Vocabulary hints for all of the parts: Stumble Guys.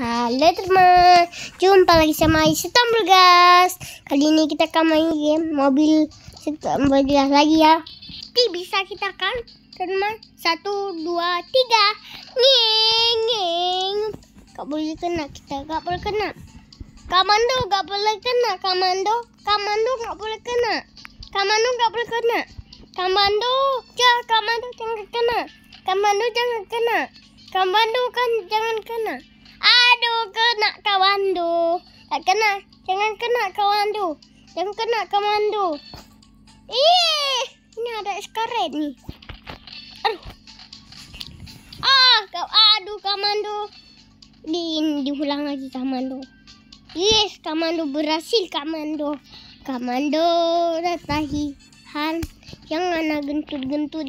Halo teman, jumpa lagi sama Stumble Guys. Kali ini kita akan main game mobil Stumble Guys lagi ya. Tapi bisa kita kan teman, 1, 2, 3. Nging. Gak boleh kena. Komando gak boleh kena. Komando gak boleh kena. Komando jangan kena. Komando kan jangan kena. Aduh, kena komando. Jangan kena komando. Ih, ini ada eskaret nih. Aduh. Aduh komando. Diulang lagi komando. Yes, komando berhasil komando. Komando ratahihan. Jangan gentut.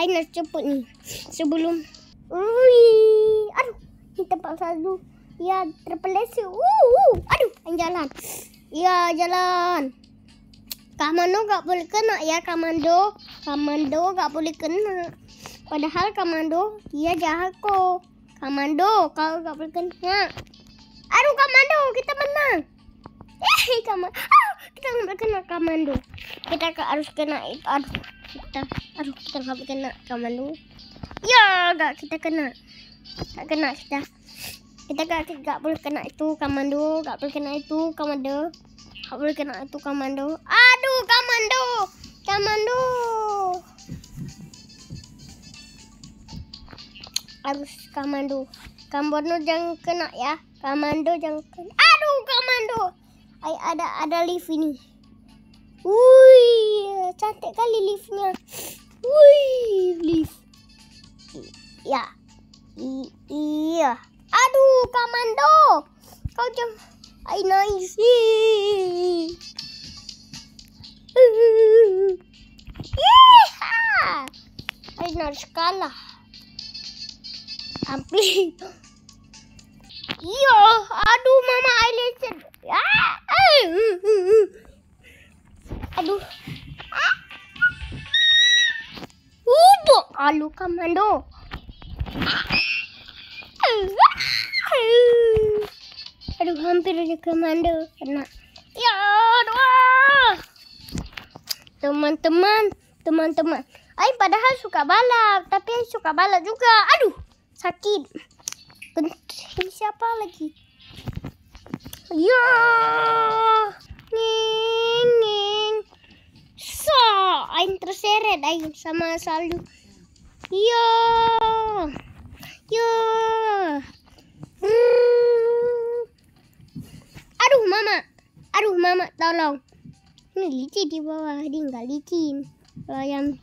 Ayo nak cepet nih sebelum. Wih, aduh, ini tempat salju. Ya terpeleset. Aduh, jalan. Ya jalan. Komando gak boleh kena ya komando. Komando gak boleh kena. Padahal komando dia jahat kok. Komando kau gak boleh kena. Aduh komando, kita menang. Kita nggak kena komando. Kita harus kena itu. Aduh kita nggak kena komando. Ya nggak kita kena. Kita nggak boleh kena itu komando. Nggak boleh kena itu komando. Aduh komando. Harus komando. Komando jangan kena ya. Aduh komando. Ay, ada lift ini. Wih, cantik kali liftnya. Wih, lift. Ya. Iya. Aduh komando. Kau jangan. Ay, nice. Ay, harus kalah. Hampir. Iya, aduh mama Aileen. Aduh. Aduh komando. Aduh hampir aja komando kena. Ya, aduh. Teman-teman. Ai padahal suka balap, tapi suka balap juga. Aduh, sakit. Ini siapa lagi? Ya, nging. So, aing terseret aing sama salju. Yo, yo. Aduh mama, tolong. Ini licin di bawah, dia nggak licin. Ayam.